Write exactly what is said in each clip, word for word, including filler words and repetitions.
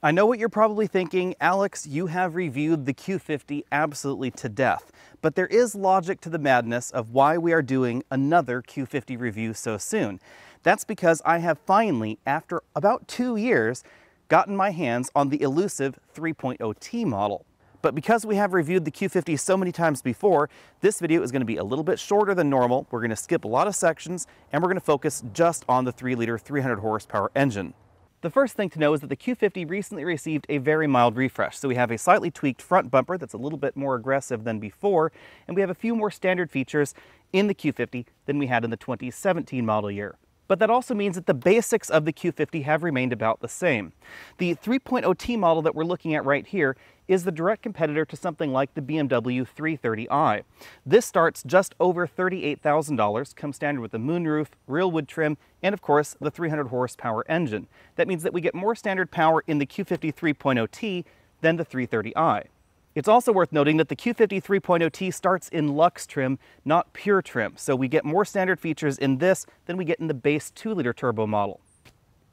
I know what you're probably thinking, Alex, you have reviewed the Q fifty absolutely to death, but there is logic to the madness of why we are doing another Q fifty review so soon. That's because I have finally, after about two years, gotten my hands on the elusive three point oh T model. But because we have reviewed the Q fifty so many times before, this video is going to be a little bit shorter than normal. We're going to skip a lot of sections, and we're going to focus just on the three liter, three hundred horsepower engine. The first thing to know is that the Q fifty recently received a very mild refresh. So we have a slightly tweaked front bumper that's a little bit more aggressive than before, and we have a few more standard features in the Q fifty than we had in the twenty seventeen model year. But that also means that the basics of the Q fifty have remained about the same. The three point oh T model that we're looking at right here is the direct competitor to something like the B M W three thirty i. This starts just over thirty-eight thousand dollars, comes standard with a moonroof, real wood trim, and of course the three hundred horsepower engine. That means that we get more standard power in the Q fifty three point oh T than the three thirty i. It's also worth noting that the Q fifty three point oh T starts in luxe trim, not pure trim, so we get more standard features in this than we get in the base two liter turbo model.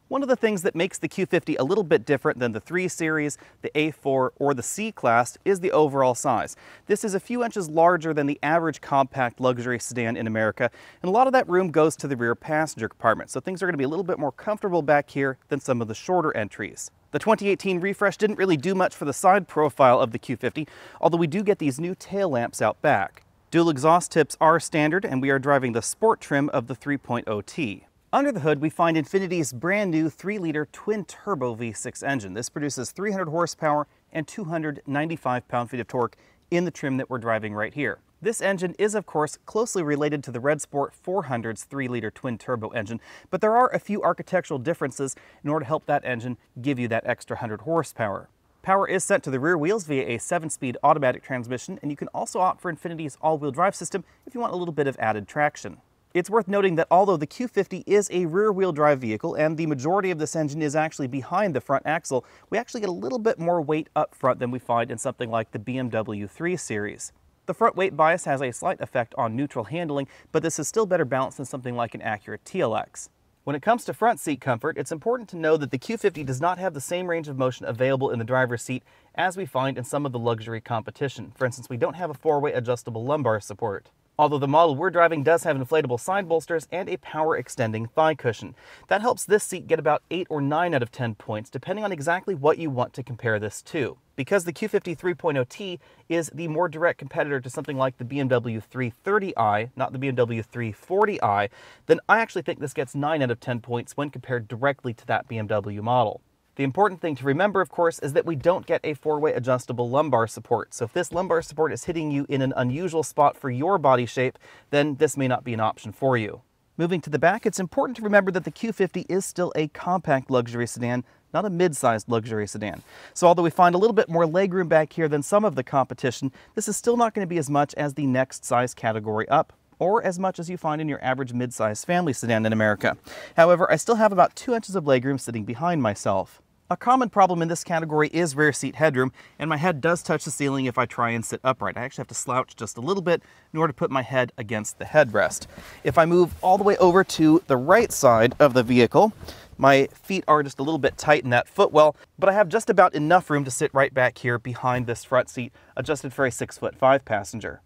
One of the things that makes the Q fifty a little bit different than the three series, the A four, or the C class is the overall size. This is a few inches larger than the average compact luxury sedan in America, and a lot of that room goes to the rear passenger compartment, so things are going to be a little bit more comfortable back here than some of the shorter entries. The twenty eighteen refresh didn't really do much for the side profile of the Q fifty, although we do get these new tail lamps out back. Dual exhaust tips are standard, and we are driving the sport trim of the three point oh T. Under the hood, we find Infiniti's brand new three liter twin-turbo V six engine. This produces three hundred horsepower and two hundred ninety-five pound-feet of torque in the trim that we're driving right here. This engine is, of course, closely related to the Red Sport four hundred's three liter twin-turbo engine, but there are a few architectural differences in order to help that engine give you that extra one hundred horsepower. Power is sent to the rear wheels via a seven speed automatic transmission, and you can also opt for Infiniti's all-wheel drive system if you want a little bit of added traction. It's worth noting that although the Q fifty is a rear-wheel drive vehicle and the majority of this engine is actually behind the front axle, we actually get a little bit more weight up front than we find in something like the B M W three series. The front weight bias has a slight effect on neutral handling, but this is still better balanced than something like an Acura T L X. When it comes to front seat comfort, it's important to know that the Q fifty does not have the same range of motion available in the driver's seat as we find in some of the luxury competition. For instance, we don't have a four way adjustable lumbar support. Although the model we're driving does have inflatable side bolsters and a power-extending thigh cushion. That helps this seat get about eight or nine out of ten points, depending on exactly what you want to compare this to. Because the Q fifty three point oh T is the more direct competitor to something like the B M W three thirty i, not the B M W three forty i, then I actually think this gets nine out of ten points when compared directly to that B M W model. The important thing to remember, of course, is that we don't get a four way adjustable lumbar support. So if this lumbar support is hitting you in an unusual spot for your body shape, then this may not be an option for you. Moving to the back, it's important to remember that the Q fifty is still a compact luxury sedan, not a mid-sized luxury sedan. So although we find a little bit more legroom back here than some of the competition, this is still not going to be as much as the next size category up, or as much as you find in your average mid-sized family sedan in America. However, I still have about two inches of legroom sitting behind myself. A common problem in this category is rear seat headroom, and my head does touch the ceiling if I try and sit upright. I actually have to slouch just a little bit in order to put my head against the headrest. If I move all the way over to the right side of the vehicle, my feet are just a little bit tight in that footwell, but I have just about enough room to sit right back here behind this front seat, adjusted for a six foot five passenger.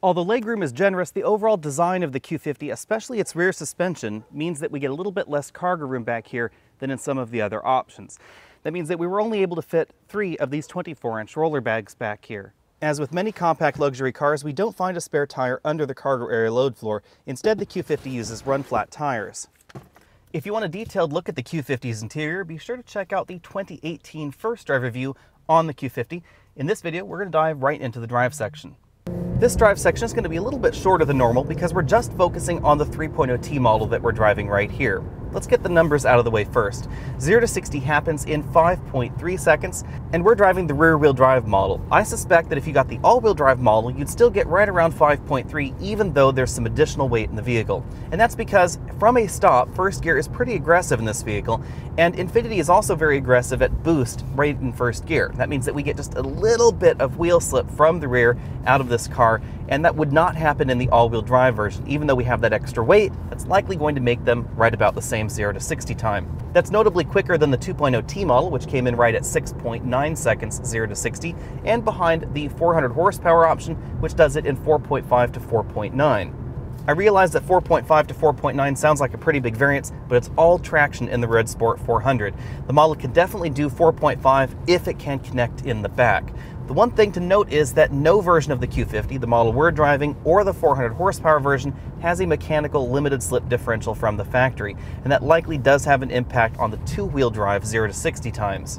Although legroom is generous, the overall design of the Q fifty, especially its rear suspension, means that we get a little bit less cargo room back here than in some of the other options. That means that we were only able to fit three of these twenty-four inch roller bags back here. As with many compact luxury cars, we don't find a spare tire under the cargo area load floor. Instead, the Q fifty uses run-flat tires. If you want a detailed look at the Q fifty's interior, be sure to check out the twenty eighteen First Drive review on the Q fifty. In this video, we're going to dive right into the drive section. This drive section is going to be a little bit shorter than normal because we're just focusing on the three point oh T model that we're driving right here. Let's get the numbers out of the way first. zero to sixty happens in five point three seconds, and we're driving the rear-wheel drive model. I suspect that if you got the all-wheel drive model, you'd still get right around five point three, even though there's some additional weight in the vehicle. And that's because from a stop, first gear is pretty aggressive in this vehicle, and Infiniti is also very aggressive at boost right in first gear. That means that we get just a little bit of wheel slip from the rear out of this car, and that would not happen in the all-wheel drive version. Even though we have that extra weight, that's likely going to make them right about the same zero to sixty time. That's notably quicker than the two point oh T model, which came in right at six point nine seconds zero to sixty, and behind the four hundred horsepower option, which does it in four point five to four point nine. I realize that four point five to four point nine sounds like a pretty big variance, but it's all traction in the Red Sport four hundred. The model can definitely do four point five if it can connect in the back. The one thing to note is that no version of the Q fifty, the model we're driving, or the four hundred horsepower version, has a mechanical limited slip differential from the factory, and that likely does have an impact on the two-wheel drive zero to sixty times.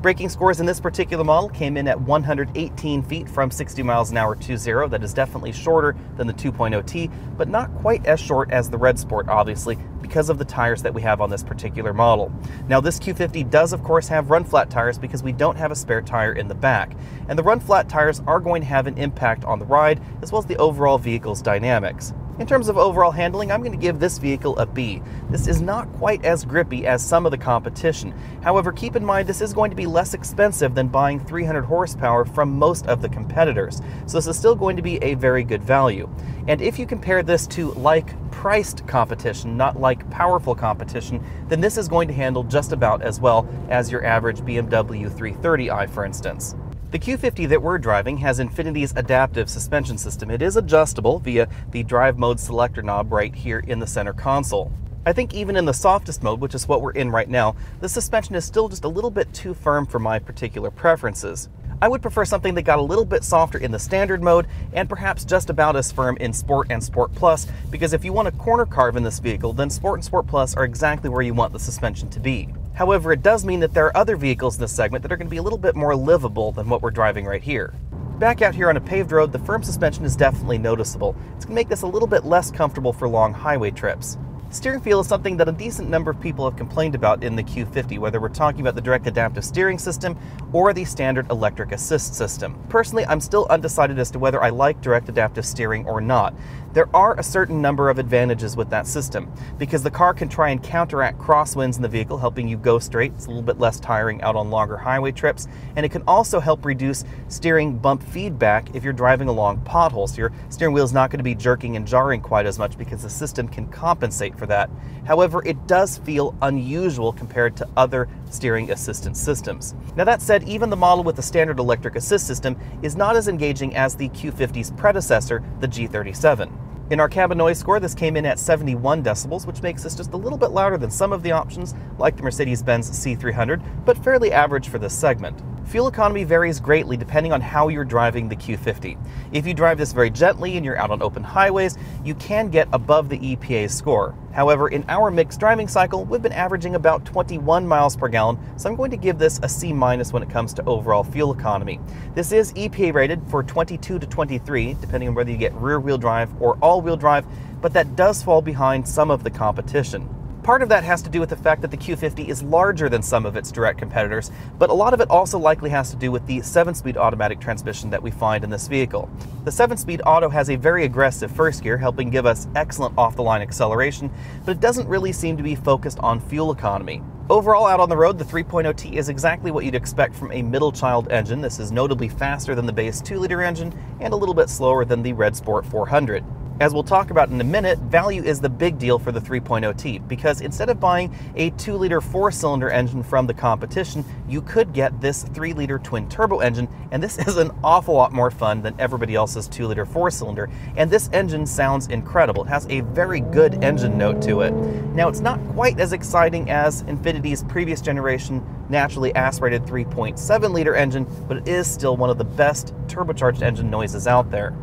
Braking scores in this particular model came in at one hundred eighteen feet from sixty miles an hour to zero. That is definitely shorter than the two point oh T, but not quite as short as the Red Sport, obviously, because of the tires that we have on this particular model. Now, this Q fifty does, of course, have run-flat tires because we don't have a spare tire in the back. And the run-flat tires are going to have an impact on the ride, as well as the overall vehicle's dynamics. In terms of overall handling, I'm going to give this vehicle a B. This is not quite as grippy as some of the competition. However, keep in mind this is going to be less expensive than buying three hundred horsepower from most of the competitors, so this is still going to be a very good value. And if you compare this to like-priced competition, not like-powerful competition, then this is going to handle just about as well as your average B M W three thirty i, for instance. The Q fifty that we're driving has Infiniti's adaptive suspension system. It is adjustable via the drive mode selector knob right here in the center console. I think even in the softest mode, which is what we're in right now, the suspension is still just a little bit too firm for my particular preferences. I would prefer something that got a little bit softer in the standard mode and perhaps just about as firm in Sport and Sport Plus, because if you want a corner carve in this vehicle, then Sport and Sport Plus are exactly where you want the suspension to be. However, it does mean that there are other vehicles in this segment that are going to be a little bit more livable than what we're driving right here. Back out here on a paved road, the firm suspension is definitely noticeable. It's going to make this a little bit less comfortable for long highway trips. Steering feel is something that a decent number of people have complained about in the Q fifty, whether we're talking about the direct adaptive steering system or the standard electric assist system. Personally, I'm still undecided as to whether I like direct adaptive steering or not. There are a certain number of advantages with that system, because the car can try and counteract crosswinds in the vehicle, helping you go straight. It's a little bit less tiring out on longer highway trips, and it can also help reduce steering bump feedback if you're driving along potholes. Your steering wheel is not going to be jerking and jarring quite as much because the system can compensate for that. However, it does feel unusual compared to other steering assistance systems. Now, that said, even the model with the standard electric assist system is not as engaging as the Q fifty's predecessor, the G thirty-seven. In our cabin noise score, this came in at seventy-one decibels, which makes this just a little bit louder than some of the options, like the Mercedes-Benz C three hundred, but fairly average for this segment. Fuel economy varies greatly depending on how you're driving the Q fifty. If you drive this very gently and you're out on open highways, you can get above the E P A score. However, in our mixed driving cycle, we've been averaging about twenty-one miles per gallon, so I'm going to give this a C- when it comes to overall fuel economy. This is E P A rated for twenty-two to twenty-three, depending on whether you get rear-wheel drive or all-wheel drive, but that does fall behind some of the competition. Part of that has to do with the fact that the Q fifty is larger than some of its direct competitors, but a lot of it also likely has to do with the seven-speed automatic transmission that we find in this vehicle. The seven-speed auto has a very aggressive first gear, helping give us excellent off-the-line acceleration, but it doesn't really seem to be focused on fuel economy. Overall, out on the road, the three point oh T is exactly what you'd expect from a middle child engine. This is notably faster than the base two liter engine and a little bit slower than the Red Sport four hundred. As we'll talk about in a minute, value is the big deal for the three point oh T, because instead of buying a two liter four cylinder engine from the competition, you could get this three liter twin-turbo engine, and this is an awful lot more fun than everybody else's two liter four cylinder, and this engine sounds incredible. It has a very good engine note to it. Now, it's not quite as exciting as Infiniti's previous generation naturally aspirated three point seven liter engine, but it is still one of the best turbocharged engine noises out there.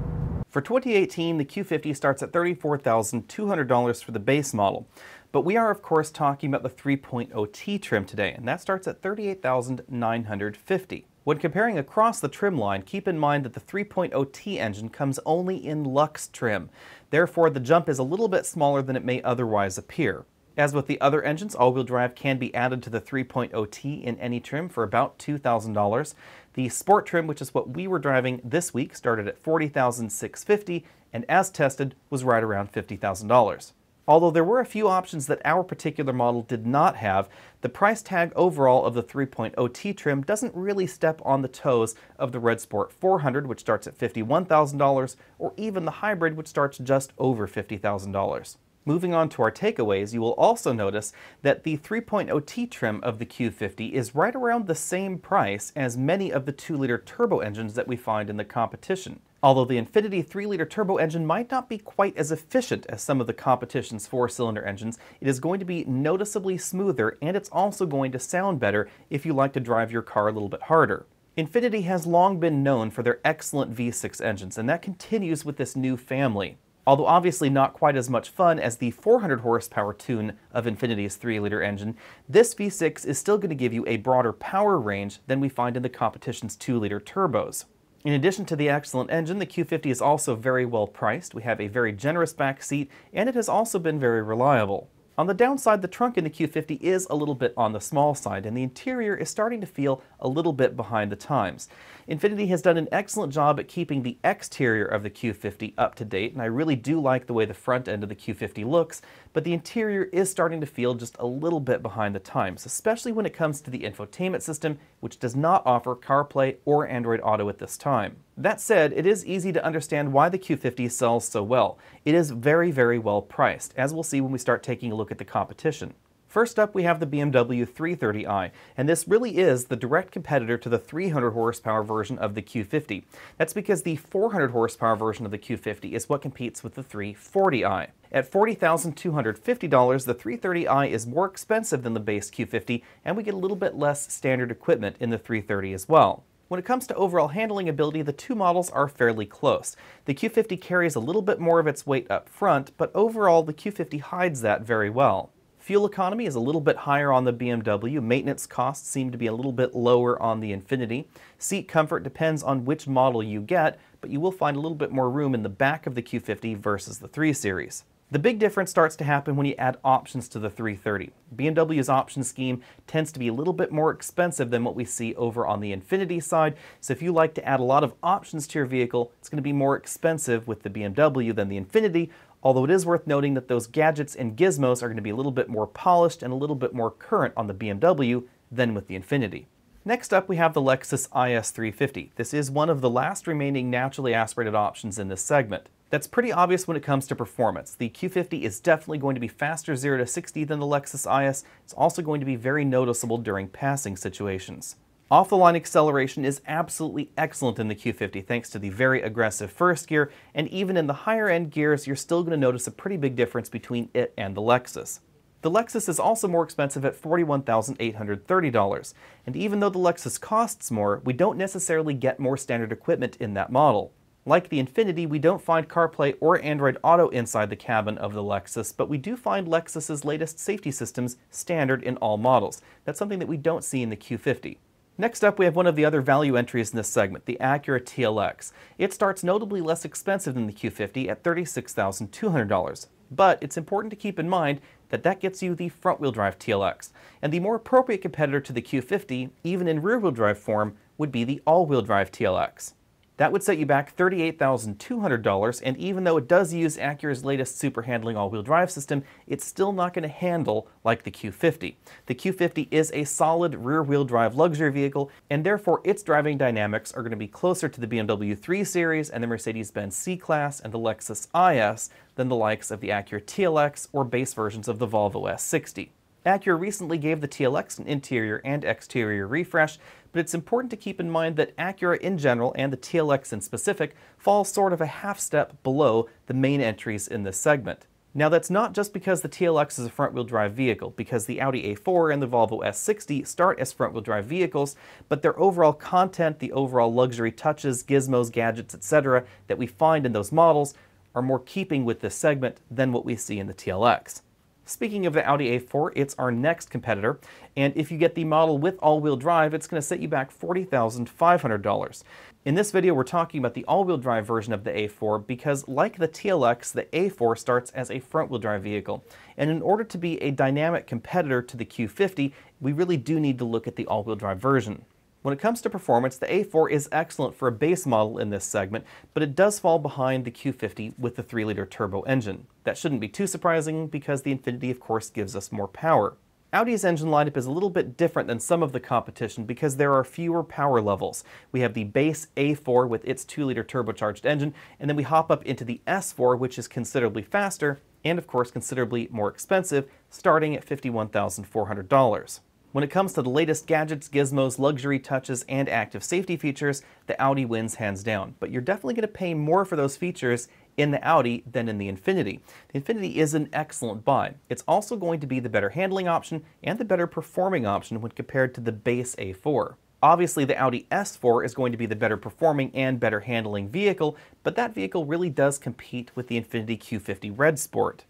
For twenty eighteen, the Q fifty starts at thirty-four thousand two hundred dollars for the base model, but we are of course talking about the three point oh T trim today, and that starts at thirty-eight thousand nine hundred fifty dollars. When comparing across the trim line, keep in mind that the three point oh T engine comes only in Luxe trim, therefore the jump is a little bit smaller than it may otherwise appear. As with the other engines, all-wheel drive can be added to the three point oh T in any trim for about two thousand dollars. The Sport trim, which is what we were driving this week, started at forty thousand six hundred fifty dollars and, as tested, was right around fifty thousand dollars. Although there were a few options that our particular model did not have, the price tag overall of the three point oh T trim doesn't really step on the toes of the Red Sport four hundred, which starts at fifty-one thousand dollars, or even the hybrid, which starts just over fifty thousand dollars. Moving on to our takeaways, you will also notice that the three point oh T trim of the Q fifty is right around the same price as many of the two liter turbo engines that we find in the competition. Although the Infiniti three liter turbo engine might not be quite as efficient as some of the competition's four cylinder engines, it is going to be noticeably smoother, and it's also going to sound better if you like to drive your car a little bit harder. Infiniti has long been known for their excellent V six engines, and that continues with this new family. Although obviously not quite as much fun as the four hundred horsepower tune of Infiniti's three liter engine, this V six is still going to give you a broader power range than we find in the competition's two liter turbos. In addition to the excellent engine, the Q fifty is also very well priced. We have a very generous back seat, and it has also been very reliable. On the downside, the trunk in the Q fifty is a little bit on the small side, and the interior is starting to feel a little bit behind the times. Infiniti has done an excellent job at keeping the exterior of the Q fifty up to date, and I really do like the way the front end of the Q fifty looks, but the interior is starting to feel just a little bit behind the times, especially when it comes to the infotainment system, which does not offer CarPlay or Android Auto at this time. That said, it is easy to understand why the Q fifty sells so well. It is very, very well priced, as we'll see when we start taking a look at the competition. First up, we have the B M W three thirty i, and this really is the direct competitor to the three hundred horsepower version of the Q fifty. That's because the four hundred horsepower version of the Q fifty is what competes with the three forty i. At forty thousand two hundred fifty dollars, the three thirty i is more expensive than the base Q fifty, and we get a little bit less standard equipment in the three thirty as well. When it comes to overall handling ability, the two models are fairly close. The Q fifty carries a little bit more of its weight up front, but overall the Q fifty hides that very well. Fuel economy is a little bit higher on the B M W, maintenance costs seem to be a little bit lower on the Infiniti. Seat comfort depends on which model you get, but you will find a little bit more room in the back of the Q fifty versus the three series. The big difference starts to happen when you add options to the three thirty. B M W's option scheme tends to be a little bit more expensive than what we see over on the Infiniti side, so if you like to add a lot of options to your vehicle, it's going to be more expensive with the B M W than the Infiniti, although it is worth noting that those gadgets and gizmos are going to be a little bit more polished and a little bit more current on the B M W than with the Infiniti. Next up, we have the Lexus I S three fifty. This is one of the last remaining naturally aspirated options in this segment. That's pretty obvious when it comes to performance. The Q fifty is definitely going to be faster zero to sixty than the Lexus I S. It's also going to be very noticeable during passing situations. Off-the-line acceleration is absolutely excellent in the Q fifty thanks to the very aggressive first gear, and even in the higher-end gears, you're still going to notice a pretty big difference between it and the Lexus. The Lexus is also more expensive at forty-one thousand eight hundred thirty dollars, and even though the Lexus costs more, we don't necessarily get more standard equipment in that model. Like the Infiniti, we don't find CarPlay or Android Auto inside the cabin of the Lexus, but we do find Lexus's latest safety systems standard in all models. That's something that we don't see in the Q fifty. Next up, we have one of the other value entries in this segment, the Acura T L X. It starts notably less expensive than the Q fifty at thirty-six thousand two hundred dollars, but it's important to keep in mind that that gets you the front-wheel drive T L X, and the more appropriate competitor to the Q fifty, even in rear-wheel drive form, would be the all-wheel drive T L X. That would set you back thirty-eight thousand two hundred dollars, and even though it does use Acura's latest super handling all-wheel drive system, it's still not going to handle like the Q fifty. The Q fifty is a solid rear-wheel drive luxury vehicle, and therefore its driving dynamics are going to be closer to the B M W three series and the Mercedes-Benz C class and the Lexus I S than the likes of the Acura T L X or base versions of the Volvo S sixty. Acura recently gave the T L X an interior and exterior refresh, but it's important to keep in mind that Acura in general, and the T L X in specific, falls sort of a half step below the main entries in this segment. Now that's not just because the T L X is a front-wheel drive vehicle, because the Audi A four and the Volvo S sixty start as front-wheel drive vehicles, but their overall content, the overall luxury touches, gizmos, gadgets, et cetera that we find in those models are more keeping with this segment than what we see in the T L X. Speaking of the Audi A four, it's our next competitor, and if you get the model with all-wheel drive, it's going to set you back forty thousand five hundred dollars. In this video, we're talking about the all-wheel drive version of the A four because, like the T L X, the A four starts as a front-wheel drive vehicle, and in order to be a dynamic competitor to the Q fifty, we really do need to look at the all-wheel drive version. When it comes to performance, the A four is excellent for a base model in this segment, but it does fall behind the Q fifty with the three liter turbo engine. That shouldn't be too surprising because the Infiniti, of course, gives us more power. Audi's engine lineup is a little bit different than some of the competition because there are fewer power levels. We have the base A four with its two liter turbocharged engine, and then we hop up into the S four, which is considerably faster and, of course, considerably more expensive, starting at fifty-one thousand four hundred dollars. When it comes to the latest gadgets, gizmos, luxury touches, and active safety features, the Audi wins hands down. But you're definitely going to pay more for those features in the Audi than in the Infiniti. The Infiniti is an excellent buy. It's also going to be the better handling option and the better performing option when compared to the base A four. Obviously, the Audi S four is going to be the better performing and better handling vehicle, but that vehicle really does compete with the Infiniti Q fifty Red Sport.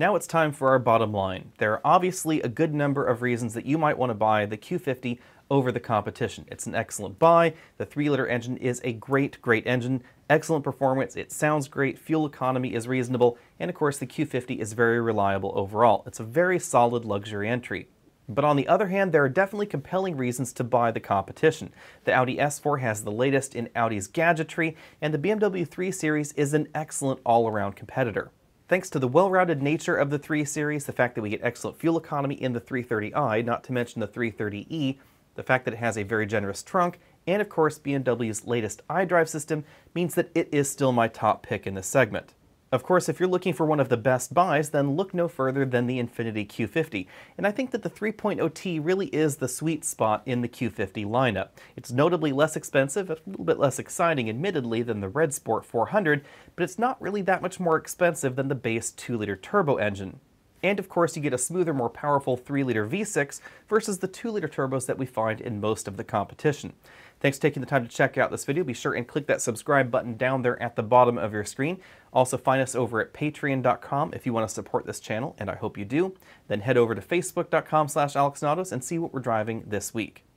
Now it's time for our bottom line. There are obviously a good number of reasons that you might want to buy the Q fifty over the competition. It's an excellent buy. The three liter engine is a great, great engine. Excellent performance. It sounds great. Fuel economy is reasonable. And of course, the Q fifty is very reliable overall. It's a very solid luxury entry. But on the other hand, there are definitely compelling reasons to buy the competition. The Audi S four has the latest in Audi's gadgetry, and the B M W three series is an excellent all-around competitor. Thanks to the well-rounded nature of the three series, the fact that we get excellent fuel economy in the three thirty i, not to mention the three thirty e, the fact that it has a very generous trunk, and of course B M W's latest iDrive system, means that it is still my top pick in this segment. Of course, if you're looking for one of the best buys, then look no further than the Infiniti Q fifty. And I think that the three point oh T really is the sweet spot in the Q fifty lineup. It's notably less expensive, a little bit less exciting, admittedly, than the Red Sport four hundred, but it's not really that much more expensive than the base two liter turbo engine. And of course, you get a smoother, more powerful three liter V six versus the two liter turbos that we find in most of the competition. Thanks for taking the time to check out this video. Be sure and click that subscribe button down there at the bottom of your screen. Also find us over at patreon dot com if you want to support this channel, and I hope you do. Then head over to facebook dot com slash alexnautos and see what we're driving this week.